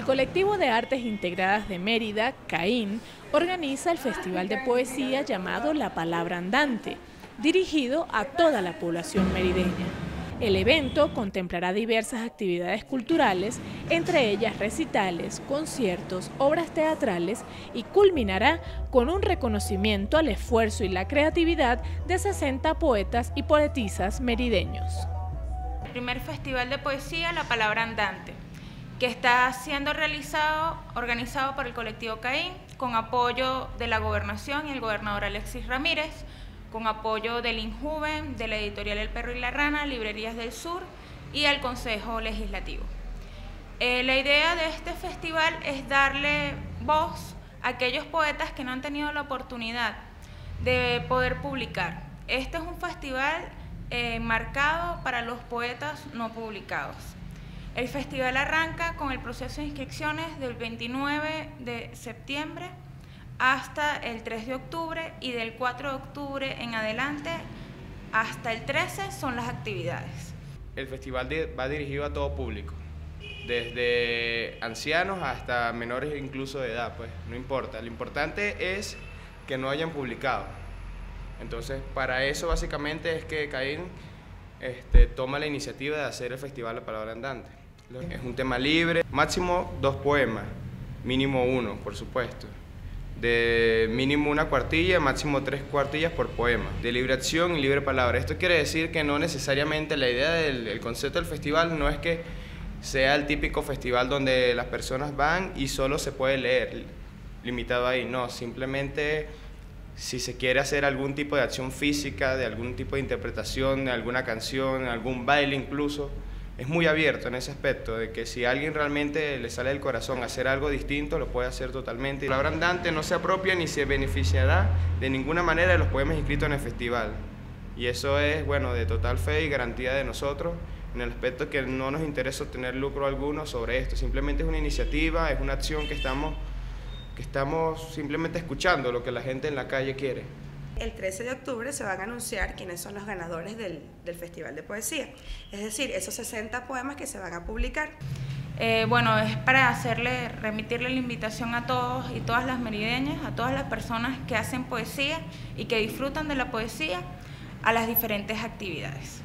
El colectivo de artes integradas de Mérida, CAIN, organiza el festival de poesía llamado La Palabra Andante, dirigido a toda la población merideña. El evento contemplará diversas actividades culturales, entre ellas recitales, conciertos, obras teatrales y culminará con un reconocimiento al esfuerzo y la creatividad de 60 poetas y poetisas merideños. El primer festival de poesía La Palabra Andante, que está siendo organizado por el colectivo CAIN, con apoyo de la Gobernación y el gobernador Alexis Ramírez, con apoyo del Injuven, de la editorial El Perro y la Rana, Librerías del Sur y al Consejo Legislativo. La idea de este festival es darle voz a aquellos poetas que no han tenido la oportunidad de poder publicar. Este es un festival marcado para los poetas no publicados. El festival arranca con el proceso de inscripciones del 29 de septiembre hasta el 3 de octubre y del 4 de octubre en adelante hasta el 13 son las actividades. El festival va dirigido a todo público, desde ancianos hasta menores incluso de edad, pues no importa. Lo importante es que no hayan publicado. Entonces, para eso básicamente es que CAIN toma la iniciativa de hacer el festival La Palabra Andante. Es un tema libre, máximo 2 poemas, mínimo 1, por supuesto. De mínimo 1 cuartilla, máximo 3 cuartillas por poema, de libre acción y libre palabra. Esto quiere decir que no necesariamente la idea del concepto del festival no es que sea el típico festival donde las personas van y solo se puede leer, limitado ahí, no, simplemente si se quiere hacer algún tipo de acción física, de algún tipo de interpretación, de alguna canción, algún baile incluso, es muy abierto en ese aspecto, de que si a alguien realmente le sale del corazón hacer algo distinto, lo puede hacer totalmente. La Palabra Andante no se apropia ni se beneficiará de ninguna manera de los poemas inscritos en el festival. Y eso es, bueno, de total fe y garantía de nosotros, en el aspecto que no nos interesa obtener lucro alguno sobre esto. Simplemente es una iniciativa, es una acción que estamos simplemente escuchando lo que la gente en la calle quiere. El 13 de octubre se van a anunciar quiénes son los ganadores del Festival de Poesía, es decir, esos 60 poemas que se van a publicar. Bueno, es para remitirle la invitación a todos y todas las merideñas, a todas las personas que hacen poesía y que disfrutan de la poesía, a las diferentes actividades.